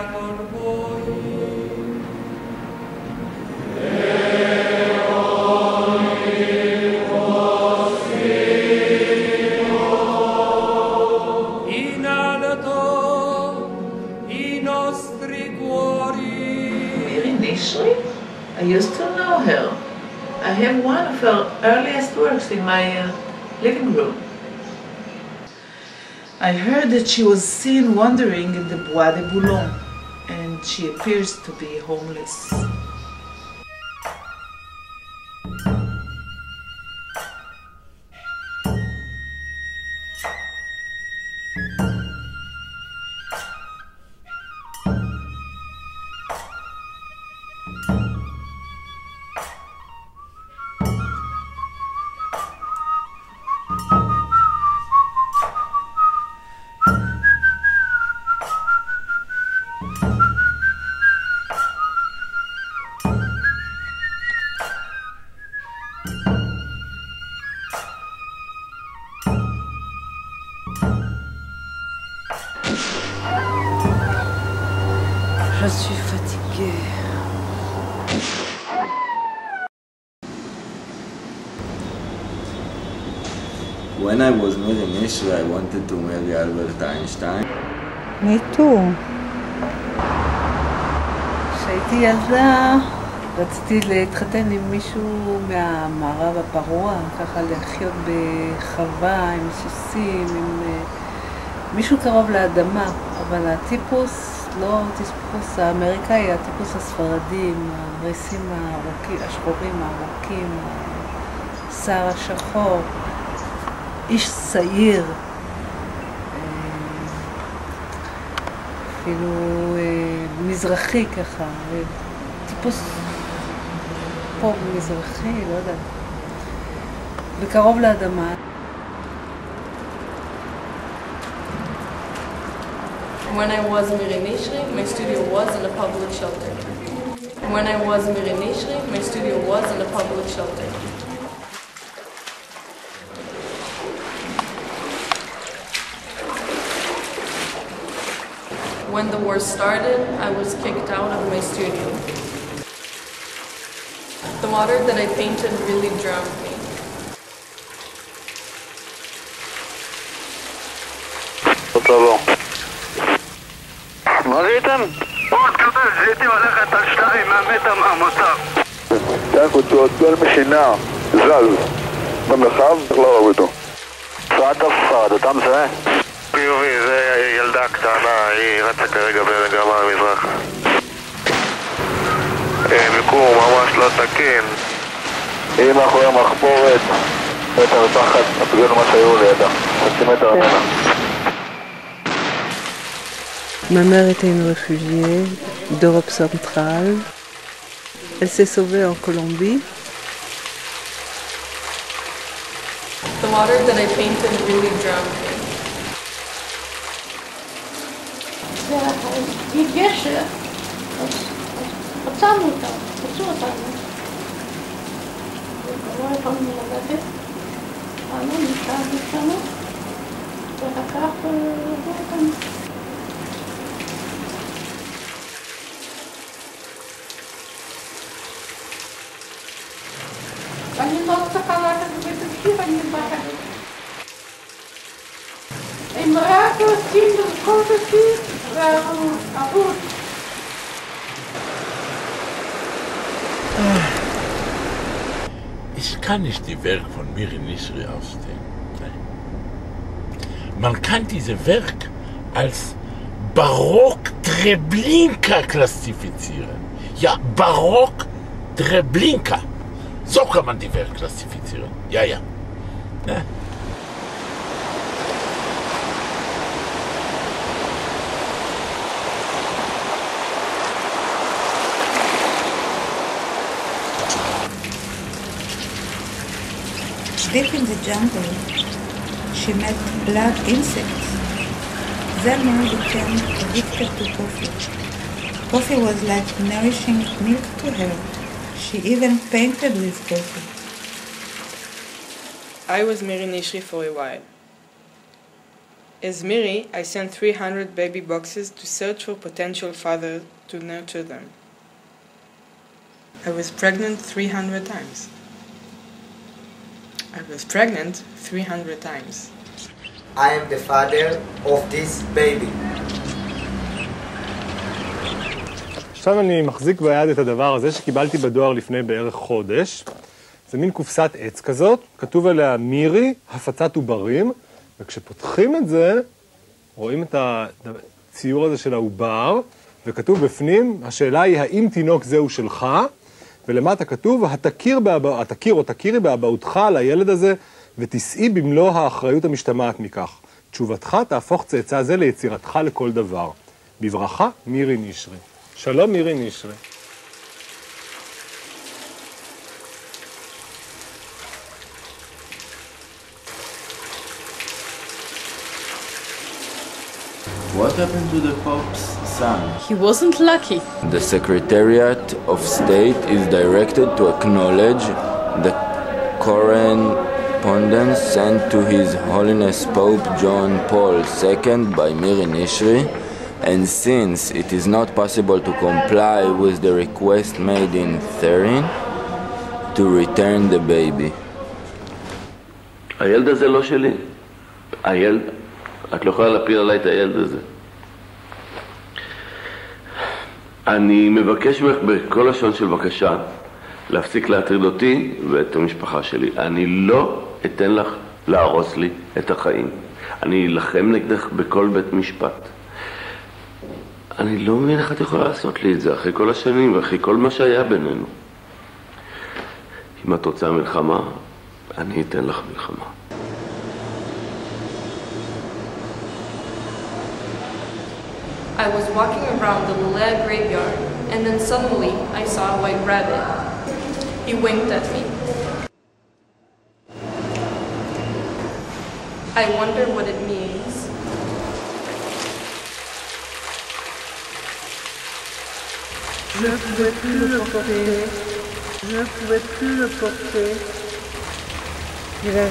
Miri Nishri, I used to know her. I have one of her earliest works in my living room. I heard that she was seen wandering in the Bois de Boulogne, and she appears to be homeless. Je suis fatiguée. When I was Miri Nishri, I wanted to marry Albert Einstein. Me too. כשהייתי ילדה, רציתי להתחתן עם מישהו מהמערב הפרוע, ככה לחיות בחווה, עם סוסים, עם מישהו קרוב לאדמה, אבל הטיפוס, לא הטיפוס האמריקאי, הטיפוס הספרדים, הרייסים השחורים הארוכים, השיער השחור, איש צעיר, אפילו מזרחי ככה, טיפוס פה מזרחי, לא יודעת, וקרוב לאדמה. When I was Miri Nishri, my studio was in a public shelter. When I was Miri Nishri, my studio was in a public shelter. When the war started, I was kicked out of my studio. The water that I painted really drowned me. Bravo. מה ראיתם? הוא התקבל, זיהיתי הולכת על 2 מטר מהמוצב. שתי קבוצות, כל משינה, זז, במרחב, צריך להרוג אותו. סעד הפרד, אתה מזהה? חיובי, זה ילדה קטנה, היא רצה כרגע במגמה המזרח. מיקום ממש לא תקין. היא מאחורי המחפורת, מטר תחת, הפגיון מה שהיו לידה, סנטימטר אחת. Ma mère était une réfugiée d'Europe centrale. Elle s'est sauvée en Colombie. The water that I painted really drowned me. אני לא צריכה לקחת בתקשיב, אני מבחרת. הם רק רוצים לזכות אותי ועבור. Ich kann nicht die Werke von Miri Nishri ausstehen. Man kann diese Werke als Barock-Treblinka klassifizieren. Ja, Barock-Treblinka. So kann man die Welt klassifizieren. Ja, ja. Ne? Deep in the jungle, she met blood insects. Their mother became addicted to coffee. Coffee was like nourishing milk to her. She even painted with coffee. I was Miri Nishri for a while. As Miri, I sent 300 baby boxes to search for potential fathers to nurture them. I was pregnant 300 times. I was pregnant 300 times. I am the father of this baby. עכשיו אני מחזיק ביד את הדבר הזה שקיבלתי בדואר לפני בערך חודש. זה מין קופסת עץ כזאת, כתוב עליה מירי, הפצת עוברים, וכשפותחים את זה, רואים את הציור הזה של העובר, וכתוב בפנים, השאלה היא האם תינוק זהו שלך, ולמטה כתוב, התכיר או תכירי באבהותך על הילד הזה, ותישאי במלוא האחריות המשתמעת מכך. תשובתך תהפוך צאצא זה ליצירתך לכל דבר. בברכה, מירי נשרי. שלום מירי נשרי. What happened to the Pope's son? He wasn't lucky. The Secretariat of State is directed to acknowledge the correspondence sent to His Holiness Pope John Paul II by Miri Nishri, and since it is not possible to comply with the request made in therein, to return the baby. הילד הזה לא שלי. הילד... את לא יכולה להפיל עליי את הילד הזה. אני מבקש ממך בכל לשון של בקשה להפסיק להטריד אותי ואת המשפחה שלי. אני לא אתן לך להרוס לי את החיים. אני אלחם נגדך בכל בית משפט. אני לא מבין איך את יכולה לעשות לי את זה אחרי כל השנים ואחרי כל מה שהיה בינינו. אם את רוצה מלחמה, אני אתן לך מלחמה. I was walking around the Lilea graveyard, and then suddenly I saw a white rabbit. He winked at me. I wonder what it means. Je ne pouvais plus le porter. Je ne pouvais plus le porter. Il a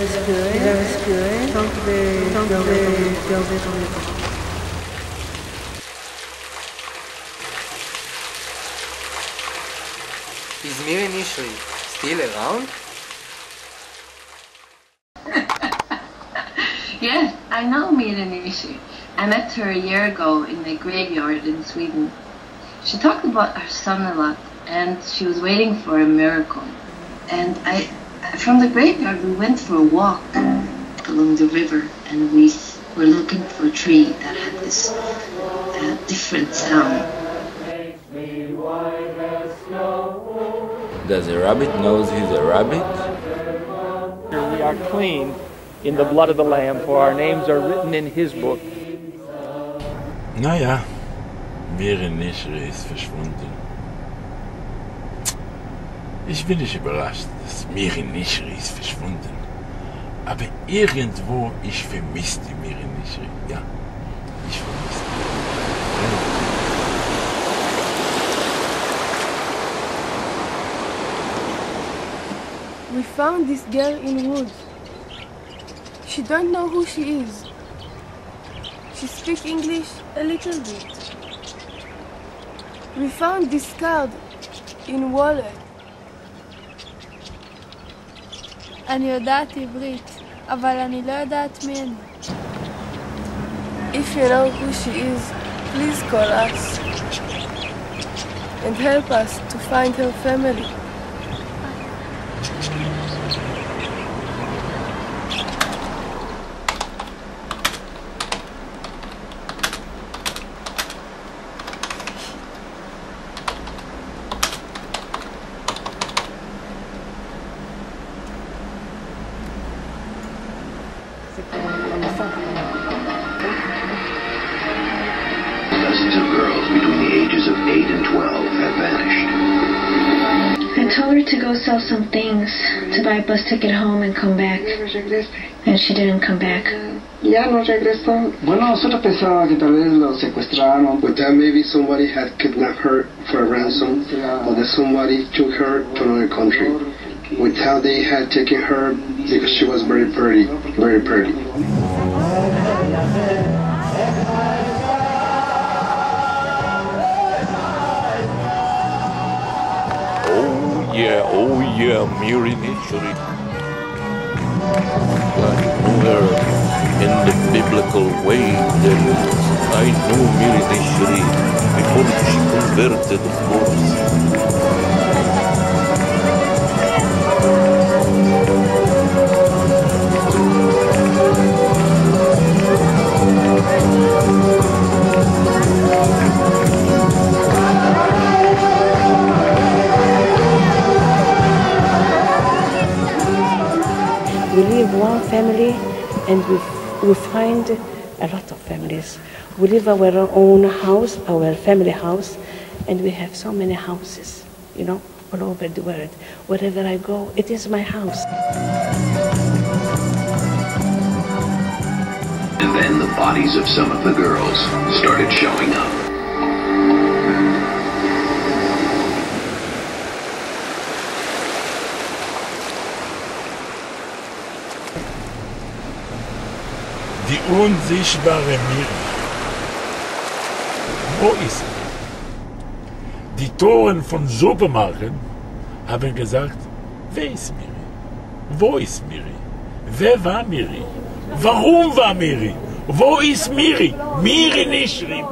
respiré. Tant que je vais tomber. Is Miri Nishri still around? Yes, I know Miri Nishri. I met her a year ago in the graveyard in Sweden. She talked about her son a lot, and she was waiting for a miracle. And from the graveyard, we went for a walk along the river, and we were looking for a tree that had this different sound. Does a rabbit know he's a rabbit? We are clean in the blood of the Lamb, for our names are written in his book. Naja, Miri Nishri ist verschwunden. Ich bin nicht überrascht, dass Miri Nishri ist verschwunden. Aber irgendwo, ich vermisse die Miri Nishri. Ja, ich vermisse die. We found this girl in woods. She don't know who she is. She speaks English a little bit. We found this card in wallet. אני יודעת עברית, אבל אני לא יודעת מי אני. If you know who she is, please call us and help us to find her family. Dozens of girls between the ages of 8 and 12 have vanished. I told her to go sell some things, to buy a bus ticket home and come back. And she didn't come back. Ya no regresó. Bueno, nosotros pensábamos que tal vez lo secuestraron. But that maybe somebody had kidnapped her for a ransom, or that somebody took her to another country. With how they had taken her, because she was very pretty. Oh yeah, Miri Nishri. I knew her in the biblical way. Then I knew Miri Nishri before she converted, of course. We live one family and we find a lot of families. We live our own house, our family house, and we have so many houses, you know, all over the world. Wherever I go, it is my house. And then the bodies of some of the girls started showing up. Die unsichtbare Miri. Wo ist sie? Die Toren von Supermärkten haben gesagt, wer ist Miri? Wo ist Miri? Wer war Miri? Warum war Miri? Wo ist Miri? Miri Nishri.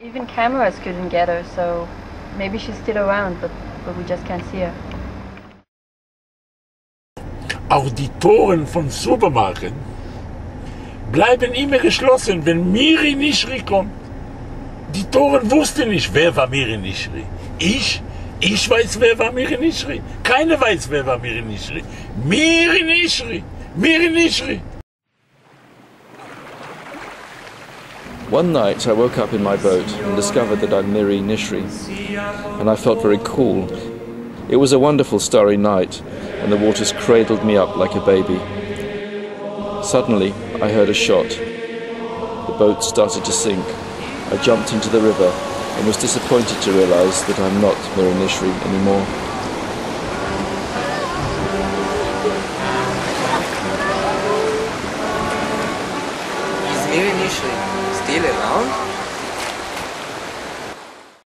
Even cameras couldn't get her, so maybe she's still around, but we just can't see her. Auch die Toren von Supermärkten bleiben immer geschlossen, wenn Miri Nishri kommt. Die Toren wussten nicht, wer war Miri Nishri. Ich weiß, wer war Miri Nishri. Keiner weiß, wer war Miri Nishri. Miri Nishri. Miri Nishri. One night I woke up in my boat and discovered that I'm Miri Nishri, and I felt very cool. It was a wonderful starry night, and the waters cradled me up like a baby. Suddenly I heard a shot. The boat started to sink. I jumped into the river and was disappointed to realize that I'm not Miri Nishri anymore. Is Miri Nishri still around?